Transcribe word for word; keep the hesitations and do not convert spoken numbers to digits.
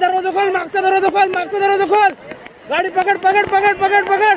दरवाजा खोल, मागचा दरवाजा खोल, मागचा दरवाजा खोल, गाड़ी पकड़ पकड़ पकड़ पकड़ पकड़